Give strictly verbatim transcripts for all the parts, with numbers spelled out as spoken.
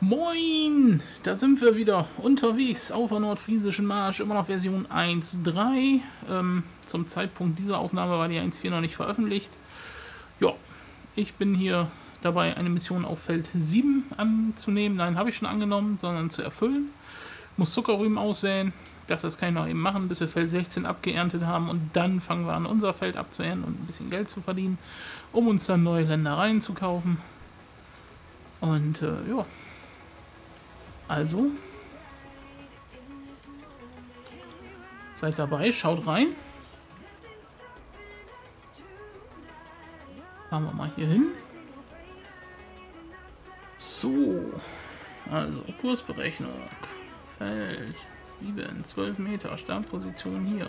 Moin, da sind wir wieder unterwegs auf der Nordfriesischen Marsch, immer noch Version eins Punkt drei. Ähm, zum Zeitpunkt dieser Aufnahme war die eins Punkt vier noch nicht veröffentlicht. Ja, ich bin hier dabei, eine Mission auf Feld sieben anzunehmen. Nein, habe ich schon angenommen, sondern zu erfüllen. Muss Zuckerrüben aussäen. Ich dachte, das kann ich noch eben machen, bis wir Feld sechzehn abgeerntet haben. Und dann fangen wir an, unser Feld abzuernten und ein bisschen Geld zu verdienen, um uns dann neue Ländereien zu kaufen. Und äh, ja... Also, seid dabei, schaut rein. Fahren wir mal hier hin. So, also Kursberechnung. Feld sieben, zwölf Meter, Startposition hier.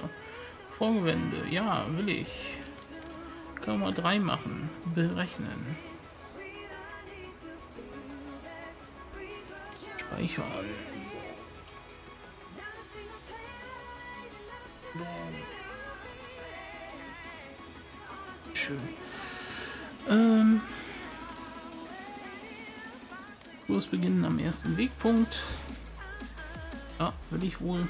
Vorgewende, ja, will ich. Können wir drei machen, berechnen. Speichern. Schön. Ähm. Kurs beginnen am ersten Wegpunkt. Ja, will ich wohl.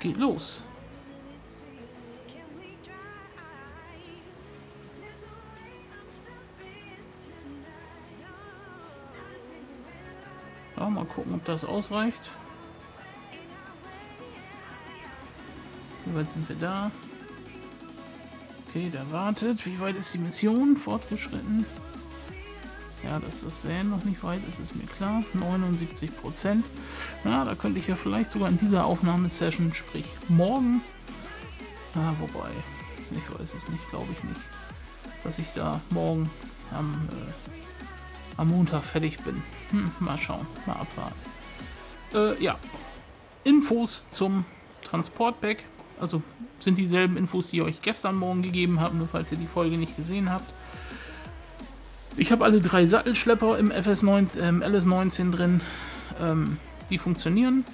Geht los. Ja, mal gucken, ob das ausreicht. Wie weit sind wir da? Okay, der wartet. Wie weit ist die Mission? Fortgeschritten. Ja, dass das Säen noch nicht weit ist, ist mir klar. neunundsiebzig Prozent. Na, da könnte ich ja vielleicht sogar in dieser Aufnahmesession, sprich morgen. Ah, wobei, ich weiß es nicht, glaube ich nicht, dass ich da morgen am, äh, am Montag fertig bin. Hm, mal schauen, mal abwarten. Äh, ja, Infos zum Transportpack. Also sind dieselben Infos, die ich euch gestern Morgen gegeben habe, nur falls ihr die Folge nicht gesehen habt. Ich habe alle drei Sattelschlepper im F S neunzehn, ähm, L S neunzehn drin, ähm, die funktionieren,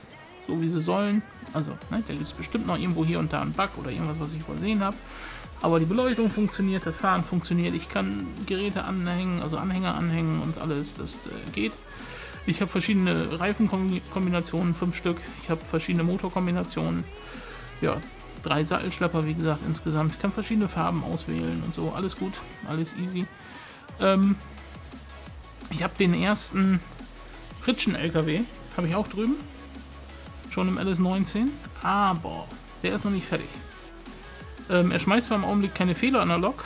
so wie sie sollen. Also, ne, da gibt es bestimmt noch irgendwo hier und da einen Bug oder irgendwas, was ich übersehen habe. Aber die Beleuchtung funktioniert, das Fahren funktioniert, ich kann Geräte anhängen, also Anhänger anhängen und alles, das äh, geht. Ich habe verschiedene Reifenkombinationen, fünf Stück, ich habe verschiedene Motorkombinationen, ja, drei Sattelschlepper, wie gesagt, insgesamt. Ich kann verschiedene Farben auswählen und so, alles gut, alles easy. Ich habe den ersten Fritschen L K W, habe ich auch drüben, schon im L S neunzehn, aber der ist noch nicht fertig. Ähm, er schmeißt zwar im Augenblick keine Fehler an der Lok,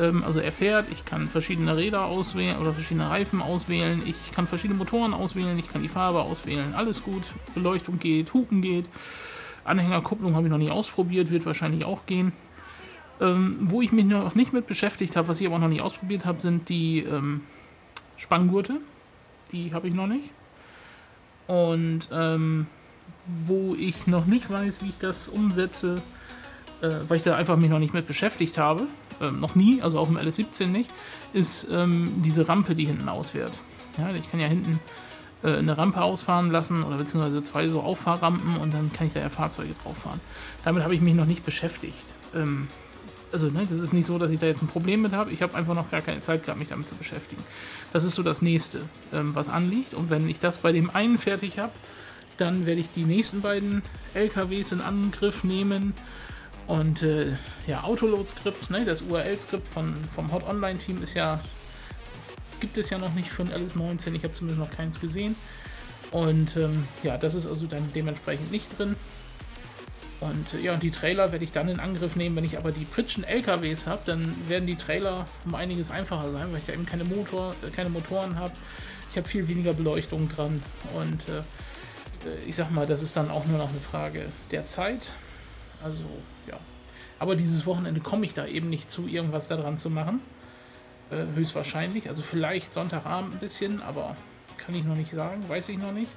ähm, also er fährt, ich kann verschiedene Räder auswählen oder verschiedene Reifen auswählen, ich kann verschiedene Motoren auswählen, ich kann die Farbe auswählen, alles gut, Beleuchtung geht, Hupen geht, Anhängerkupplung habe ich noch nicht ausprobiert, wird wahrscheinlich auch gehen. Ähm, wo ich mich noch nicht mit beschäftigt habe, was ich aber noch nicht ausprobiert habe, sind die ähm, Spanngurte. Die habe ich noch nicht. Und ähm, wo ich noch nicht weiß, wie ich das umsetze, äh, weil ich da einfach mich noch nicht mit beschäftigt habe, ähm, noch nie, also auf dem L S siebzehn nicht, ist ähm, diese Rampe, die hinten ausfährt. Ja, ich kann ja hinten äh, eine Rampe ausfahren lassen oder beziehungsweise zwei so Auffahrrampen und dann kann ich da ja Fahrzeuge drauf fahren. Damit habe ich mich noch nicht beschäftigt. Ähm, Also, ne, das ist nicht so, dass ich da jetzt ein Problem mit habe. Ich habe einfach noch gar keine Zeit gehabt, mich damit zu beschäftigen. Das ist so das Nächste, ähm, was anliegt. Und wenn ich das bei dem einen fertig habe, dann werde ich die nächsten beiden L K Ws in Angriff nehmen. Und äh, ja, Autoload-Skript, ne, das U R L-Skript von, vom Hot Online Team ist ja, gibt es ja noch nicht für ein L S neunzehn. Ich habe zumindest noch keins gesehen. Und ähm, ja, das ist also dann dementsprechend nicht drin. Und ja, und die Trailer werde ich dann in Angriff nehmen. Wenn ich aber die Fritschen L K Ws habe, dann werden die Trailer um einiges einfacher sein, weil ich da eben keine, Motor, äh, keine Motoren habe. Ich habe viel weniger Beleuchtung dran. Und äh, ich sag mal, das ist dann auch nur noch eine Frage der Zeit. Also, ja. Aber dieses Wochenende komme ich da eben nicht zu, irgendwas daran zu machen. Äh, höchstwahrscheinlich. Also vielleicht Sonntagabend ein bisschen, aber kann ich noch nicht sagen, weiß ich noch nicht.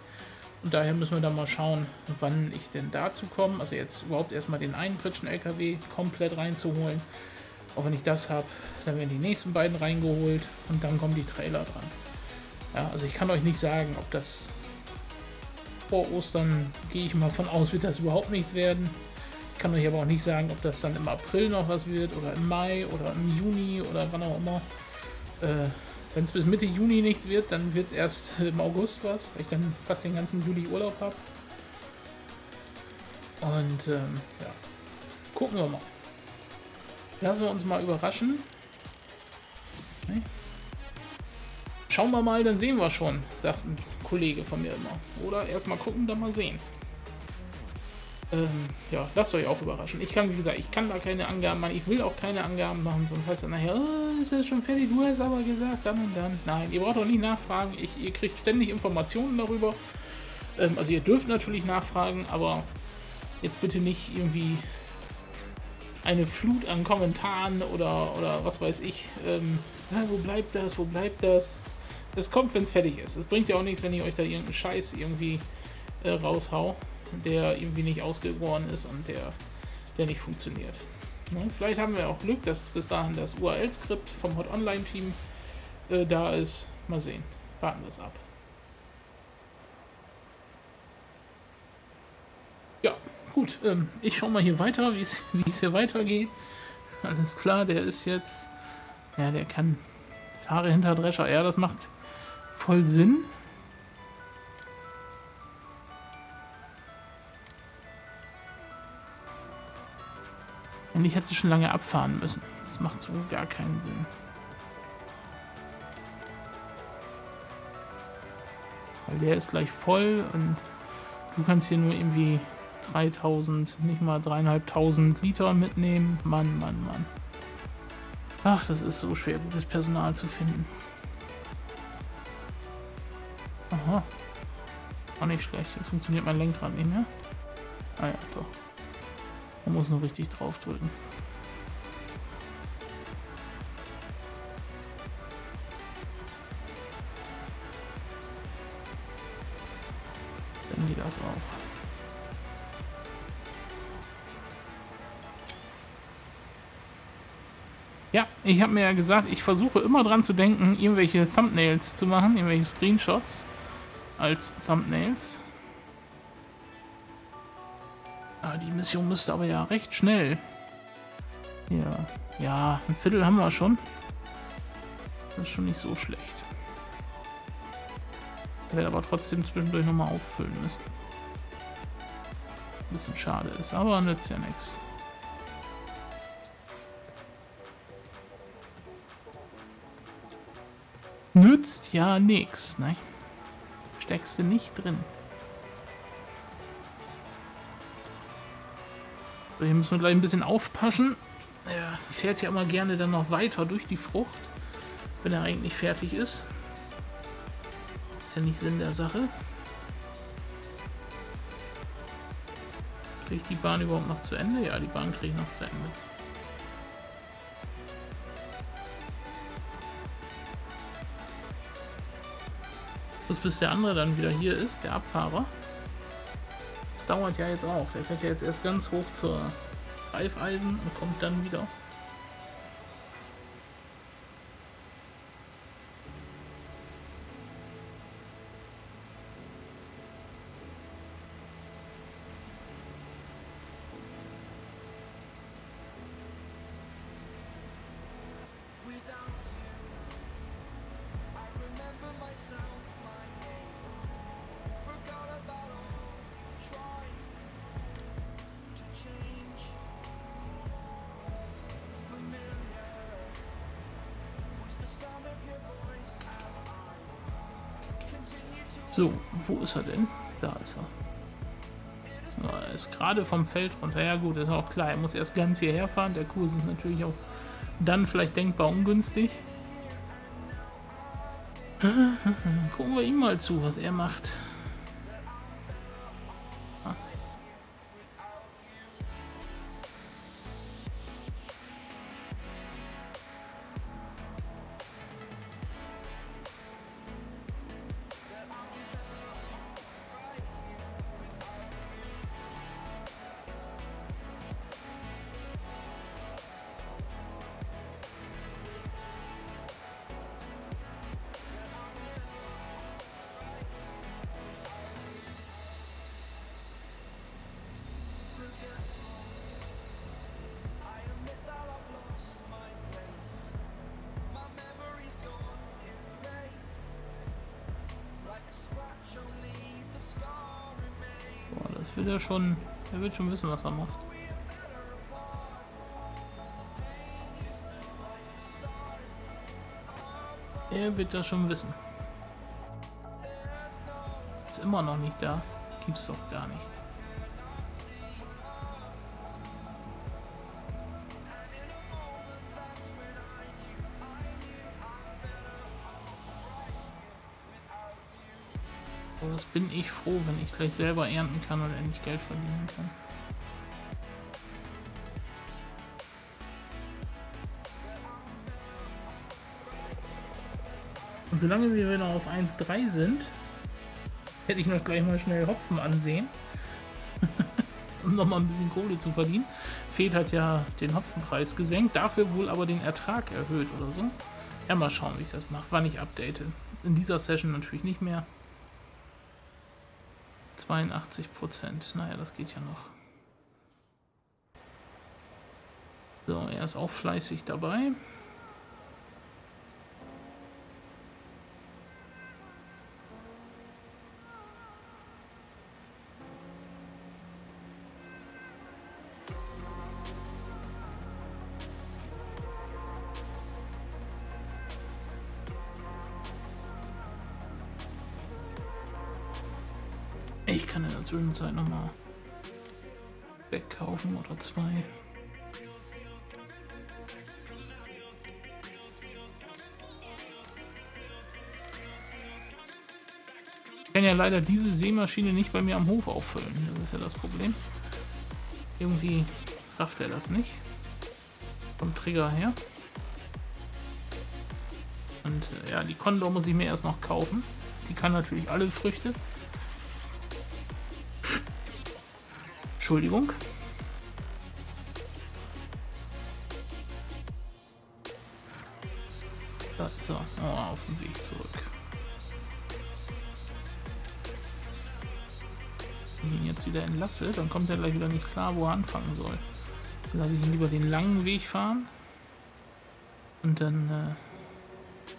Und daher müssen wir dann mal schauen, wann ich denn dazu komme. Also jetzt überhaupt erstmal den einen Fritschen L K W komplett reinzuholen. Auch wenn ich das habe, dann werden die nächsten beiden reingeholt und dann kommen die Trailer dran. Ja, also ich kann euch nicht sagen, ob das vor Ostern, gehe ich mal von aus, wird das überhaupt nichts werden. Ich kann euch aber auch nicht sagen, ob das dann im April noch was wird oder im Mai oder im Juni oder wann auch immer. Äh, wenn es bis Mitte Juni nichts wird, dann wird es erst im August was, weil ich dann fast den ganzen Juli Urlaub habe. Und ähm, ja, gucken wir mal. Lassen wir uns mal überraschen. Nee. Schauen wir mal, dann sehen wir schon, sagt ein Kollege von mir immer. Oder erstmal gucken, dann mal sehen. Ähm, ja, lasst euch auch überraschen. Ich kann, wie gesagt, ich kann da keine Angaben machen. Ich will auch keine Angaben machen, sonst heißt es nachher, oh, ist das schon fertig, du hast aber gesagt, dann und dann. Nein, ihr braucht auch nicht nachfragen. Ich, ihr kriegt ständig Informationen darüber. Ähm, also ihr dürft natürlich nachfragen, aber jetzt bitte nicht irgendwie eine Flut an Kommentaren oder, oder was weiß ich. Ähm, na, wo bleibt das, wo bleibt das? Es kommt, wenn es fertig ist. Es bringt ja auch nichts, wenn ich euch da irgendeinen Scheiß irgendwie äh, raushau, der irgendwie nicht ausgegoren ist und der, der nicht funktioniert. Ne? Vielleicht haben wir auch Glück, dass bis dahin das U R L-Skript vom Hot Online Team äh, da ist. Mal sehen. Warten wir es ab. Ja, gut. Ähm, ich schaue mal hier weiter, wie es hier weitergeht. Alles klar, der ist jetzt... Ja, der kann... Fahre hinter Drescher. Ja, das macht voll Sinn. Eigentlich hätte sie schon lange abfahren müssen. Das macht so gar keinen Sinn. Weil der ist gleich voll und du kannst hier nur irgendwie dreitausend, nicht mal dreitausendfünfhundert Liter mitnehmen. Mann, Mann, Mann. Ach, das ist so schwer, gutes Personal zu finden. Aha. Auch nicht schlecht. Jetzt funktioniert mein Lenkrad nicht mehr. Ah ja, doch. Man muss nur richtig drauf drücken. Dann geht das auch. Ja, ich habe mir ja gesagt, ich versuche immer dran zu denken, irgendwelche Thumbnails zu machen, irgendwelche Screenshots als Thumbnails. Die Mission müsste aber ja recht schnell. Ja, ja, ein Viertel haben wir schon. Das ist schon nicht so schlecht. Ich werde aber trotzdem zwischendurch nochmal auffüllen müssen. Ein bisschen schade ist, aber nützt ja nichts. Nützt ja nichts, ne? Steckst du nicht drin. Hier müssen wir gleich ein bisschen aufpassen. Er fährt ja immer gerne dann noch weiter durch die Frucht, wenn er eigentlich fertig ist. Ist ja nicht Sinn der Sache. Kriege ich die Bahn überhaupt noch zu Ende? Ja, die Bahn kriege ich noch zu Ende. Bloß bis der andere dann wieder hier ist, der Abfahrer. Dauert ja jetzt auch. Der fährt ja jetzt erst ganz hoch zur Raiffeisen und kommt dann wieder. So, wo ist er denn? Da ist er. Er ist gerade vom Feld runter. Ja gut, ist auch klar. Er muss erst ganz hierher fahren. Der Kurs ist natürlich auch dann vielleicht denkbar ungünstig. Gucken wir ihm mal zu, was er macht. Ah. wird er schon, er wird schon wissen, was er macht. Er wird das schon wissen. Ist immer noch nicht da. Gibt's doch gar nicht. Aber das bin ich froh, wenn ich gleich selber ernten kann und endlich Geld verdienen kann. Und solange wir wieder auf eins Komma drei sind, hätte ich noch gleich mal schnell Hopfen ansehen, um nochmal ein bisschen Kohle zu verdienen. Fed hat ja den Hopfenpreis gesenkt, dafür wohl aber den Ertrag erhöht oder so. Ja, mal schauen, wie ich das mache, wann ich update. In dieser Session natürlich nicht mehr. zweiundachtzig Prozent, naja, das geht ja noch. So, er ist auch fleißig dabei. Ich kann in der Zwischenzeit nochmal wegkaufen oder zwei. Ich kann ja leider diese Sämaschine nicht bei mir am Hof auffüllen. Das ist ja das Problem. Irgendwie rafft er das nicht. Vom Trigger her. Und äh, ja, die Condor muss ich mir erst noch kaufen. Die kann natürlich alle Früchte. Entschuldigung. Da ist er. Oh, auf dem Weg zurück. Wenn ich ihn jetzt wieder entlasse, dann kommt er gleich wieder nicht klar, wo er anfangen soll. Dann lasse ich ihn lieber den langen Weg fahren. Und dann äh,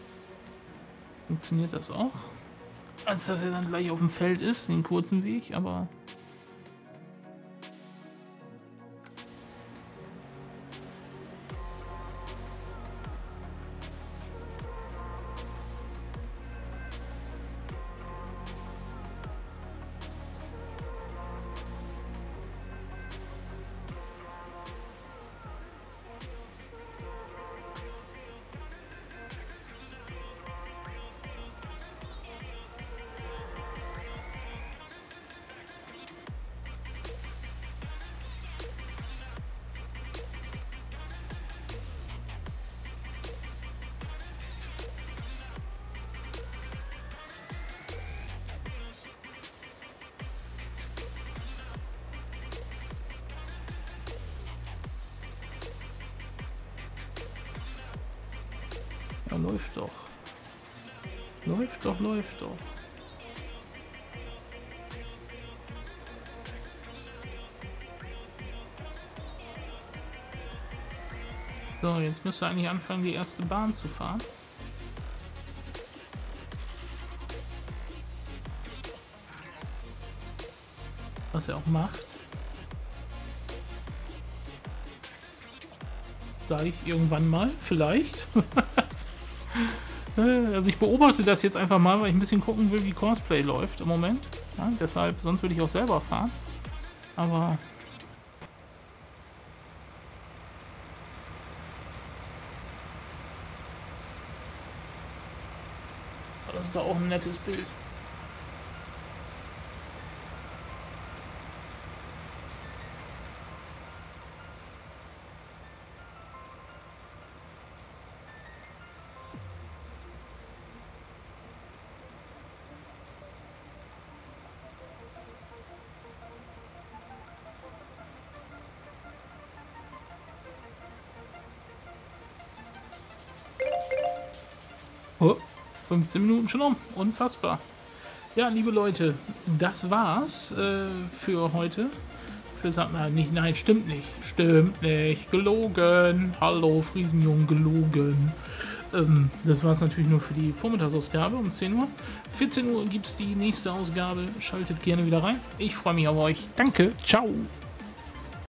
funktioniert das auch. Als dass er dann gleich auf dem Feld ist, den kurzen Weg, aber... Ja, läuft doch. Läuft doch, läuft doch. So, jetzt müsste eigentlich anfangen, die erste Bahn zu fahren. Was er auch macht. Gleich irgendwann mal, vielleicht. Also ich beobachte das jetzt einfach mal, weil ich ein bisschen gucken will, wie Courseplay läuft im Moment. Ja, deshalb, sonst würde ich auch selber fahren. Aber... Das ist doch auch ein nettes Bild. Oh, fünfzehn Minuten schon um. Unfassbar. Ja, liebe Leute, das war's äh, für heute. Für Samstag. Nicht, nein, stimmt nicht. Stimmt nicht. Gelogen. Hallo, Friesenjung, gelogen. Ähm, das war es natürlich nur für die Vormittagsausgabe um zehn Uhr. vierzehn Uhr gibt es die nächste Ausgabe. Schaltet gerne wieder rein. Ich freue mich auf euch. Danke. Ciao.